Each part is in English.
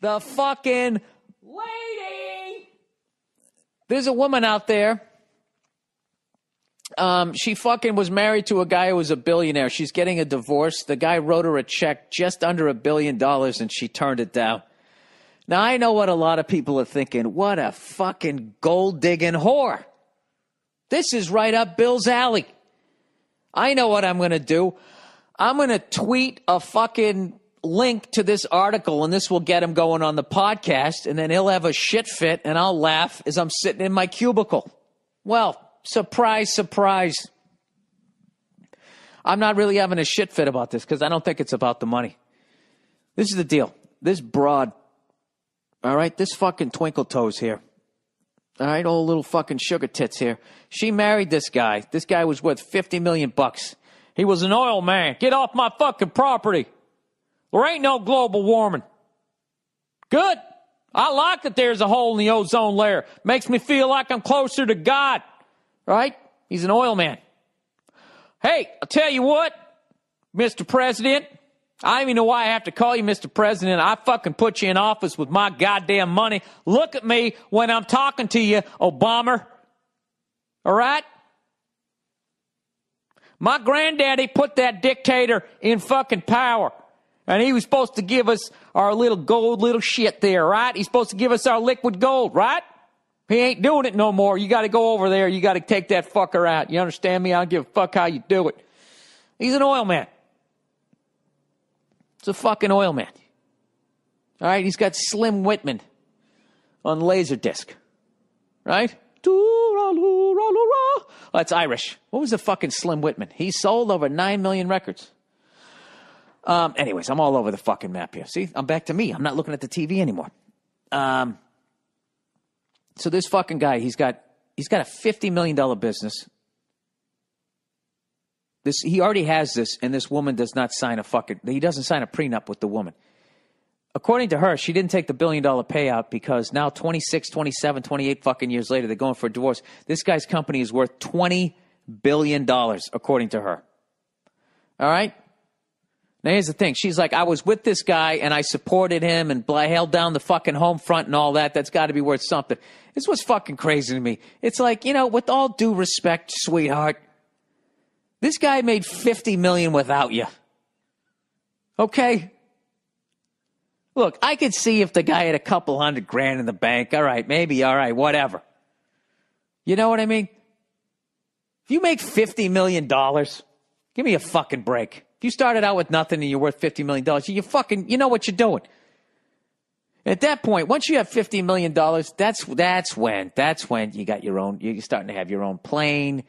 the fucking lady. There's a woman out there. She fucking was married to a guy who was a billionaire. She's getting a divorce. The guy wrote her a check just under $1 billion and she turned it down. Now, I know what a lot of people are thinking. What a fucking gold-digging whore. This is right up Bill's alley. I know what I'm going to do. I'm going to tweet a fucking link to this article, and this will get him going on the podcast, and then he'll have a shit fit, and I'll laugh as I'm sitting in my cubicle. Well, surprise, surprise. I'm not really having a shit fit about this because I don't think it's about the money. This is the deal. This broad... All right, this fucking twinkle toes here. All right, old little fucking sugar tits here. She married this guy. This guy was worth $50 million. He was an oil man. Get off my fucking property. There ain't no global warming. Good. I like that there's a hole in the ozone layer. Makes me feel like I'm closer to God. All right? He's an oil man. Hey, I'll tell you what, Mr. President. I don't even know why I have to call you Mr. President. I fucking put you in office with my goddamn money. Look at me when I'm talking to you, Obama. All right? My granddaddy put that dictator in fucking power. And he was supposed to give us our little gold, little shit there, right? He's supposed to give us our liquid gold, right? He ain't doing it no more. You got to go over there. You got to take that fucker out. You understand me? I don't give a fuck how you do it. He's an oil man. It's a fucking oil man. All right, he's got Slim Whitman on Laserdisc. Right? Oh, that's Irish. What was the fucking Slim Whitman? He sold over 9 million records. Anyways, I'm all over the fucking map here. See, I'm back to me. I'm not looking at the TV anymore. So this fucking guy, he's got a $50 million business. This, he already has this, and this woman does not sign a fucking... He doesn't sign a prenup with the woman. According to her, she didn't take the $1 billion payout because now 26, 27, 28 fucking years later, they're going for a divorce. This guy's company is worth $20 billion, according to her. All right? Now, here's the thing. She's like, I was with this guy, and I supported him, and I held down the fucking home front and all that. That's got to be worth something. This was fucking crazy to me. It's like, you know, with all due respect, sweetheart... This guy made $50 million without you. Okay? Look, I could see if the guy had a couple $100 grand in the bank. All right, maybe, all right, whatever. You know what I mean? If you make $50 million, give me a fucking break. If you started out with nothing and you're worth $50 million, you know what you're doing. At that point, once you have $50 million, that's when you got your own, you're starting to have your own plane.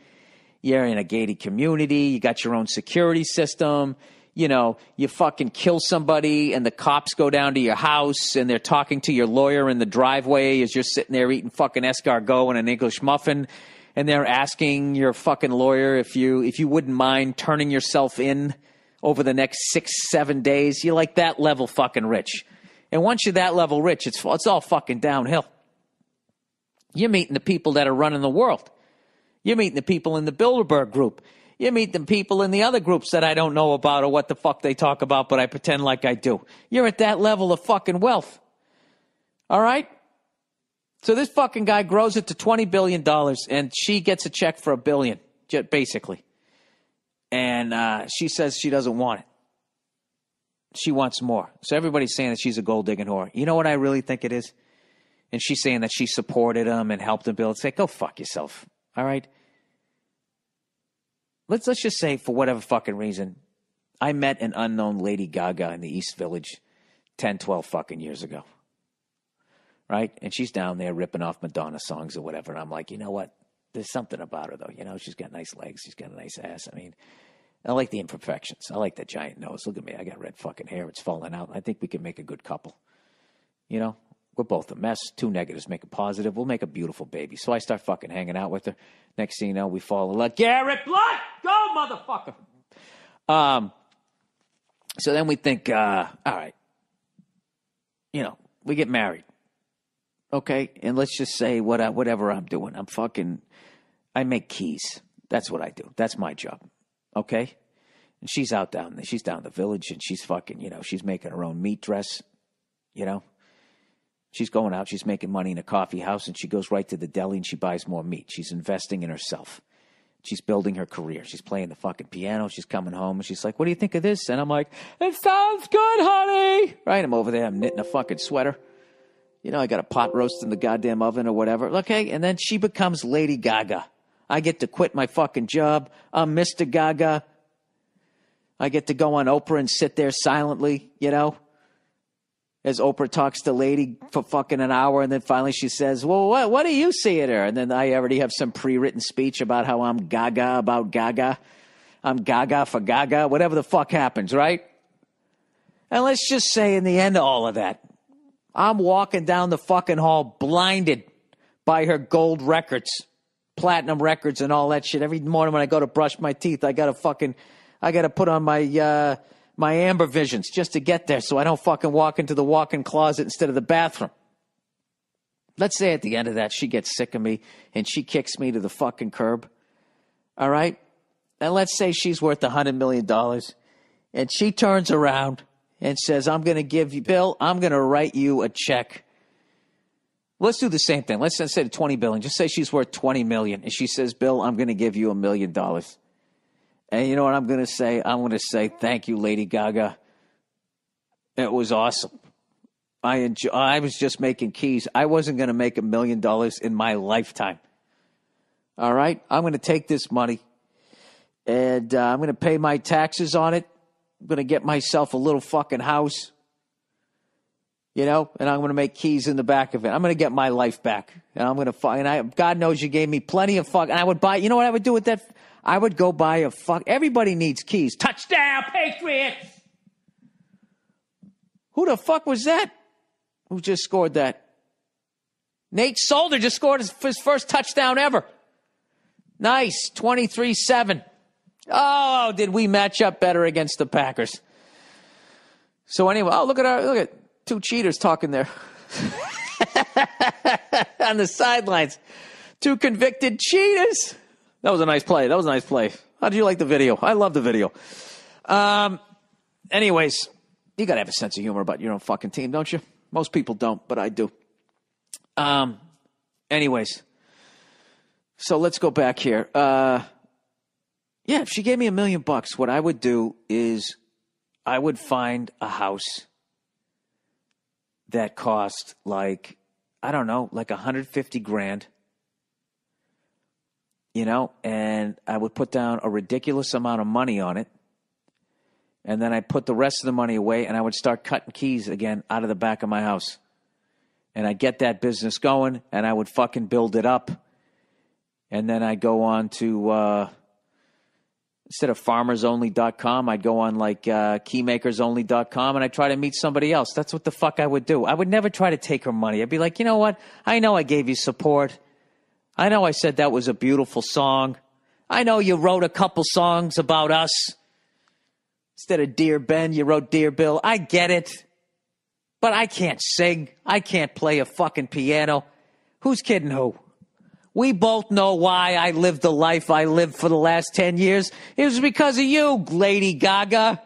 You're in a gated community. You got your own security system. You know, you fucking kill somebody and the cops go down to your house and they're talking to your lawyer in the driveway as you're sitting there eating fucking escargot and an English muffin. And they're asking your fucking lawyer if you wouldn't mind turning yourself in over the next 6-7 days. You're like that level fucking rich. And once you're that level rich, it's all fucking downhill. You're meeting the people that are running the world. You're meeting the people in the Bilderberg group. You're meeting the people in the other groups that I don't know about or what the fuck they talk about, but I pretend like I do. You're at that level of fucking wealth. All right? So this fucking guy grows it to $20 billion, and she gets a check for $1 billion, basically. And she says she doesn't want it. She wants more. So everybody's saying that she's a gold-digging whore. You know what I really think it is? And she's saying that she supported him and helped him build. It's like, go fuck yourself. All right. Let's just say for whatever fucking reason, I met an unknown Lady Gaga in the East Village 10, 12 fucking years ago. Right? And she's down there ripping off Madonna songs or whatever. And I'm like, you know what? There's something about her though. You know, she's got nice legs. She's got a nice ass. I mean, I like the imperfections. I like that giant nose. Look at me. I got red fucking hair. It's falling out. I think we can make a good couple. You know? We're both a mess. Two negatives make a positive. We'll make a beautiful baby. So I start fucking hanging out with her. Next thing you know, we fall in love. Garrett Blunt! Go, motherfucker! So then we think, all right. You know, we get married. Okay? And let's just say whatever I'm doing. I make keys. That's what I do. That's my job. Okay? And she's out down in the village, and she's fucking, you know, she's making her own meat dress. You know? She's going out. She's making money in a coffee house, and she goes right to the deli and she buys more meat. She's investing in herself. She's building her career. She's playing the fucking piano. She's coming home, and she's like, what do you think of this? And I'm like, it sounds good, honey. Right? I'm over there. I'm knitting a fucking sweater. You know, I got a pot roast in the goddamn oven or whatever. Okay, and then she becomes Lady Gaga. I get to quit my fucking job. I'm Mr. Gaga. I get to go on Oprah and sit there silently, you know, as Oprah talks to Lady for fucking an hour, and then finally she says, well, what do you see in her? And then I already have some pre-written speech about how I'm Gaga about Gaga. I'm Gaga for Gaga, whatever the fuck happens, right? And let's just say in the end of all of that, I'm walking down the fucking hall blinded by her gold records, platinum records and all that shit. Every morning when I go to brush my teeth, I got to put on my my amber visions just to get there so I don't fucking walk into the walk-in closet instead of the bathroom. Let's say at the end of that, she gets sick of me and she kicks me to the fucking curb. All right? And let's say she's worth $100 million and she turns around and says, I'm going to give you, Bill, I'm going to write you a check. Let's do the same thing. Let's instead of $20 billion, just say she's worth $20 million. And she says, Bill, I'm going to give you $1 million. And you know what I'm going to say? I'm going to say, thank you, Lady Gaga. It was awesome. I was just making keys. I wasn't going to make $1 million in my lifetime. All right? I'm going to take this money, and I'm going to pay my taxes on it. I'm going to get myself a little fucking house, you know, and I'm going to make keys in the back of it. I'm going to get my life back, and I'm going to fucking, God knows you gave me plenty of fuck, and I would buy, you know what I would do with that? I would go buy a fuck. Everybody needs keys. Touchdown, Patriots! Who the fuck was that? Who just scored that? Nate Solder just scored his first touchdown ever. Nice, 23-7. Oh, did we match up better against the Packers? So anyway, oh, look at two cheaters talking there on the sidelines. Two convicted cheaters. That was a nice play. That was a nice play. How did you like the video? I love the video. Anyways, you got to have a sense of humor about your own fucking team, don't you? Most people don't, but I do. Anyways, so let's go back here. Yeah, if she gave me $1 million, what I would do is I would find a house that cost like, I don't know, like 150 grand. You know, and I would put down a ridiculous amount of money on it. And then I put the rest of the money away, and I would start cutting keys again out of the back of my house. And I'd get that business going, and I would fucking build it up. And then I'd go on to, instead of farmersonly.com, I'd go on like keymakersonly.com, and I'd try to meet somebody else. That's what the fuck I would do. I would never try to take her money. I'd be like, you know what? I know I gave you support. I know I said that was a beautiful song. I know you wrote a couple songs about us. Instead of Dear Ben, you wrote Dear Bill. I get it. But I can't sing. I can't play a fucking piano. Who's kidding who? We both know why I lived the life I lived for the last 10 years. It was because of you, Lady Gaga.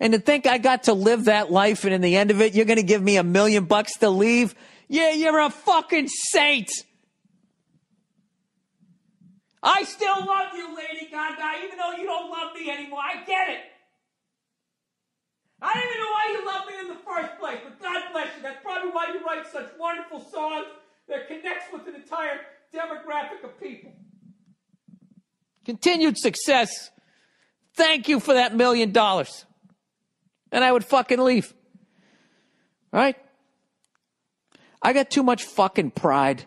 And to think I got to live that life, and in the end of it, you're going to give me $1 million to leave? Yeah, you're a fucking saint. I still love you, Lady Gaga, even though you don't love me anymore. I get it. I don't even know why you loved me in the first place, but God bless you. That's probably why you write such wonderful songs that connects with an entire demographic of people. Continued success. Thank you for that $1 million. And I would fucking leave. All right? I got too much fucking pride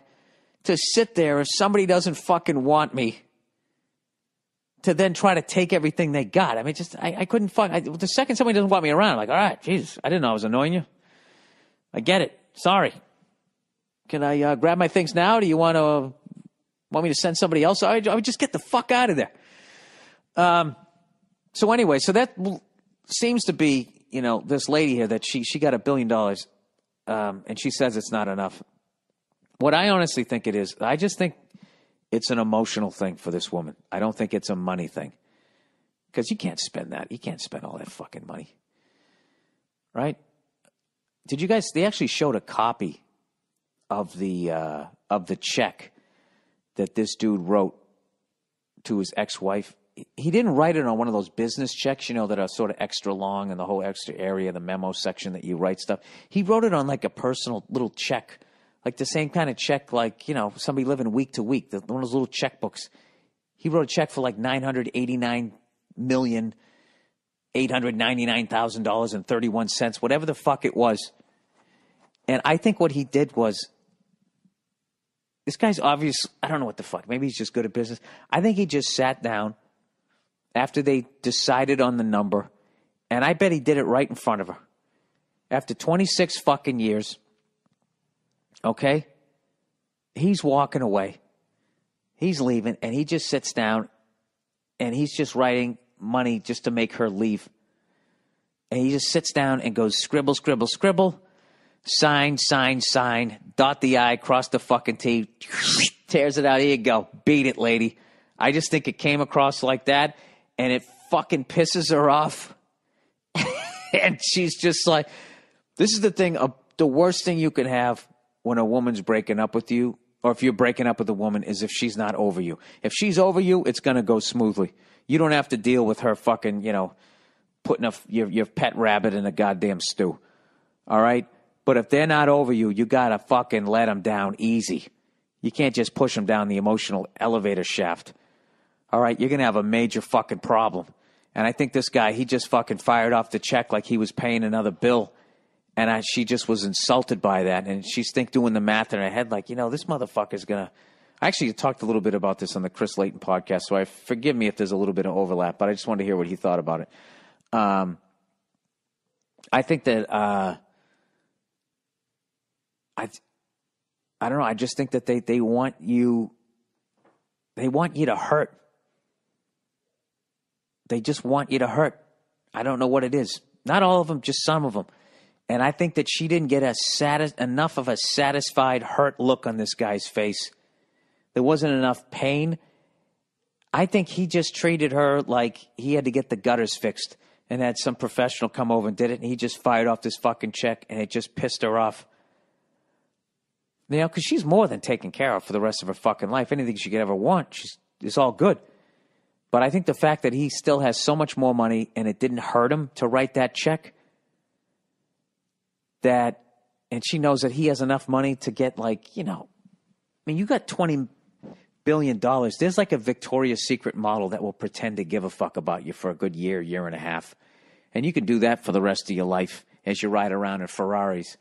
to sit there if somebody doesn't fucking want me to then try to take everything they got. I mean, just, I couldn't fuck. The second somebody doesn't want me around, I'm like, all right, Jesus, I didn't know I was annoying you. I get it. Sorry. Can I grab my things now? Do you want me to send somebody else? I would just get the fuck out of there. So anyway, so that seems to be, you know, this lady here that she got $1 billion, and she says it's not enough. What I honestly think it is, I just think it's an emotional thing for this woman. I don't think it's a money thing, because you can't spend that. You can't spend all that fucking money, right? Did you guys? They actually showed a copy of the check that this dude wrote to his ex-wife. He didn't write it on one of those business checks, you know, that are sort of extra long and the whole extra area, the memo section that you write stuff. He wrote it on like a personal little check, like the same kind of check, like, you know, somebody living week to week, one of those little checkbooks. He wrote a check for like $989,899,000.31, whatever the fuck it was. And I think what he did was, this guy's obvious, I don't know what the fuck, maybe he's just good at business. I think he just sat down after they decided on the number, and I bet he did it right in front of her. After 26 fucking years, okay, he's walking away. He's leaving, and he just sits down, and he's just writing money just to make her leave. And he just sits down and goes scribble, scribble, scribble, sign, sign, sign, dot the I, cross the fucking T, tears it out. Here you go. Beat it, lady. I just think it came across like that, and it fucking pisses her off. And she's just like, this is the thing, the worst thing you can have when a woman's breaking up with you, or if you're breaking up with a woman, is if she's not over you. If she's over you, it's going to go smoothly. You don't have to deal with her fucking, you know, putting your pet rabbit in a goddamn stew. All right? But if they're not over you, you got to fucking let them down easy. You can't just push them down the emotional elevator shaft. All right? You're going to have a major fucking problem. And I think this guy, he just fucking fired off the check like he was paying another bill. And she just was insulted by that. And she's doing the math in her head like, you know, this motherfucker's going to... I actually talked a little bit about this on the Chris Layton podcast, so forgive me if there's a little bit of overlap, but I just wanted to hear what he thought about it. I think that... I don't know. I just think that they want you... They want you to hurt. They just want you to hurt. I don't know what it is. Not all of them, just some of them. And I think that she didn't get enough of a satisfied, hurt look on this guy's face. There wasn't enough pain. I think he just treated her like he had to get the gutters fixed and had some professional come over and did it, and he just fired off this fucking check, and it just pissed her off. You know, because she's more than taken care of for the rest of her fucking life. Anything she could ever want, it's all good. But I think the fact that he still has so much more money and it didn't hurt him to write that check... And she knows that he has enough money to get, like, you know, I mean, you got $20 billion. There's like a Victoria's Secret model that will pretend to give a fuck about you for a good year, year and a half. And you can do that for the rest of your life as you ride around in Ferraris.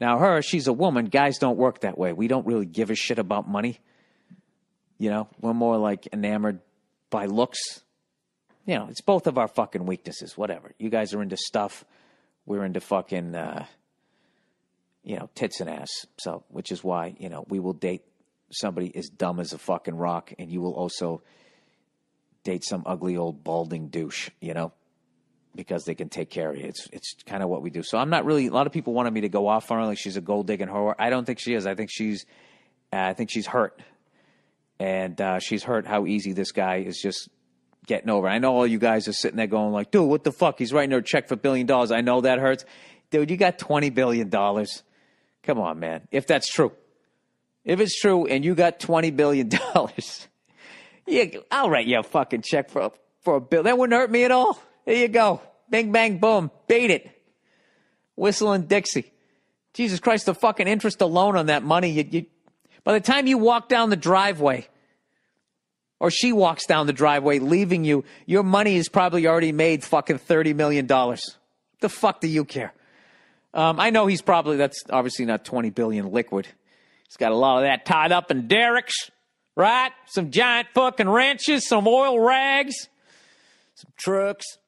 Now, she's a woman. Guys don't work that way. We don't really give a shit about money. You know, we're more like enamored by looks. You know, it's both of our fucking weaknesses, whatever. You guys are into stuff. We're into fucking... you know, tits and ass. So, which is why, you know, we will date somebody as dumb as a fucking rock, and you will also date some ugly old balding douche, you know, because they can take care of you. It's kind of what we do. So I'm not really, a lot of people wanted me to go off on her like she's a gold digging whore. I don't think she is. I think she's hurt. And she's hurt how easy this guy is just getting over. I know all you guys are sitting there going like, dude, what the fuck? He's writing her a check for $1 billion. I know that hurts. Dude, you got $20 billion. Come on, man. If that's true. If it's true and you got $20 billion, I'll write you a fucking check for a bill. That wouldn't hurt me at all. There you go. Bing, bang, boom. Beat it. Whistling Dixie. Jesus Christ, the fucking interest alone on that money. By the time you walk down the driveway, or she walks down the driveway leaving you, your money is probably already made fucking $30 million. The fuck do you care? I know he's probably, that's obviously not 20 billion liquid. He's got a lot of that tied up in derricks, right? Some giant fucking wrenches, some oil rags, some trucks.